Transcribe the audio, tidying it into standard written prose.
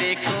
देखो